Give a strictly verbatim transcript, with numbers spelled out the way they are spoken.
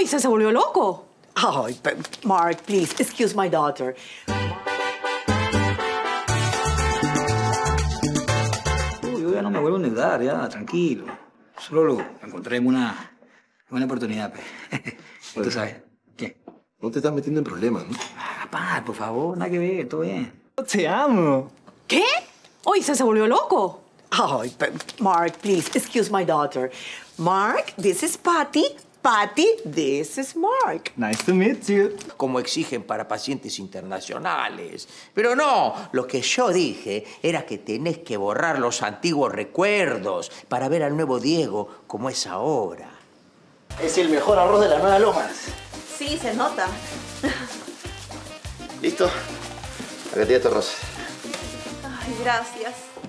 Moisés se volvió loco. Ay, oh, Mark, please, excuse my daughter. Uy, yo ya no me vuelvo a negar, ya, tranquilo. Solo lo encontré en una buena oportunidad, pe. Tú sabes. ¿Qué? No te estás metiendo en problemas, ¿no? Ah, papá, por favor, nada que ver, todo bien. Te amo. ¿Qué? Moisés se volvió loco. Ay, oh, Mark, please, excuse my daughter. Mark, this is Patty. Patty, this is Mark. Nice to meet you. Como exigen para pacientes internacionales. Pero no, lo que yo dije era que tenés que borrar los antiguos recuerdos para ver al nuevo Diego como es ahora. Es el mejor arroz de las Nuevas Lomas. Sí, se nota. ¿Listo? Acá tienes tu arroz. Ay, gracias.